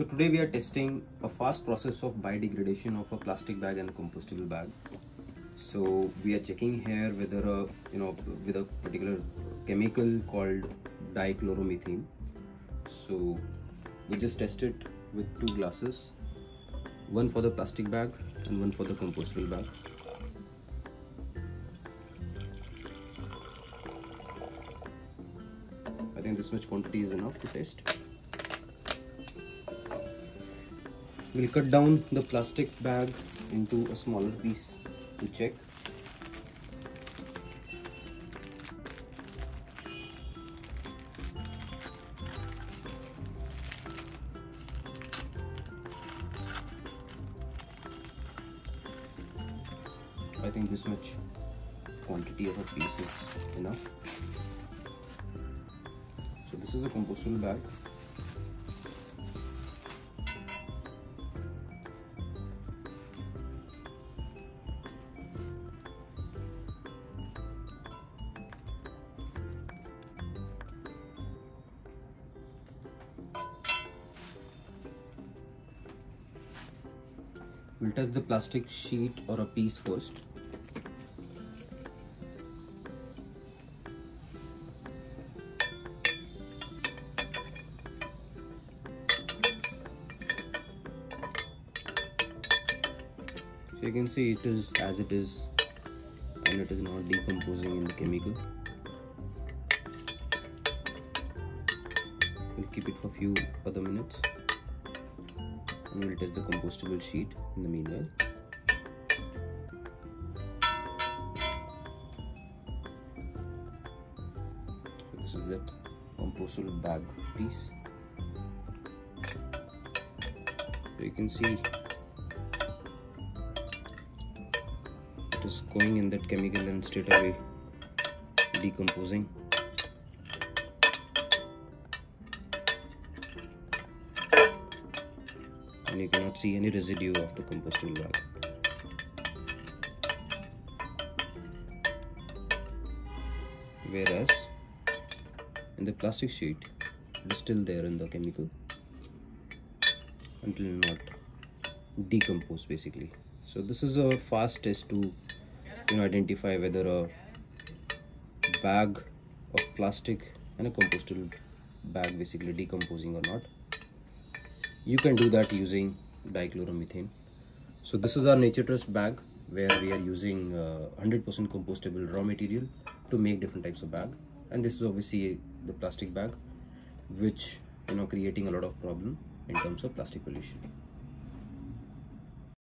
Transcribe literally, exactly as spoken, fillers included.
So today we are testing a fast process of biodegradation of a plastic bag and a compostable bag. So we are checking here whether a, you know with a particular chemical called dichloromethane. So we just test it with two glasses, one for the plastic bag and one for the compostable bag. I think this much quantity is enough to test. We'll cut down the plastic bag into a smaller piece to check. I think this much quantity of a piece is enough. So this is a compostable bag. We'll test the plastic sheet or a piece first. So you can see it is as it is, and it is not decomposing in the chemical. We'll keep it for a few other minutes. And we'll test the compostable sheet in the meanwhile. So this is that compostable bag piece. So you can see it is going in that chemical and straight away decomposing. And you cannot see any residue of the compostable bag. Whereas in the plastic sheet, it is still there in the chemical until not decompose basically. So this is a fast test to you know identify whether a bag of plastic and a compostable bag basically decomposing or not. You can do that using dichloromethane. So this is our Nature Trust bag where we are using one hundred percent uh, compostable raw material to make different types of bag, and this is obviously the plastic bag, which you know creating a lot of problem in terms of plastic pollution.